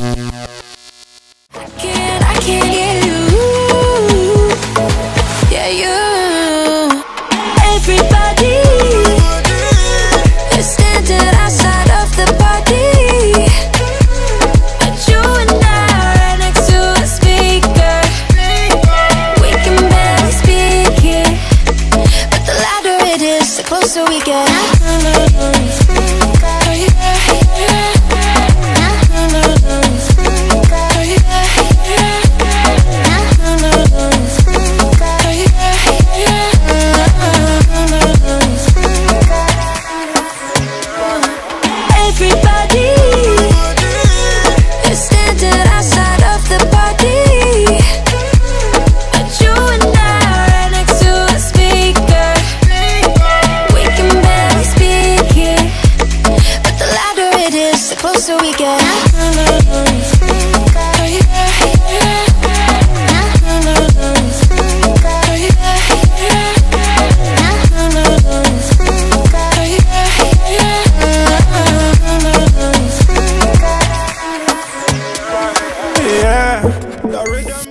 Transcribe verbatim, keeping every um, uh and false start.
So we get everybody is standing outside of the party. So we get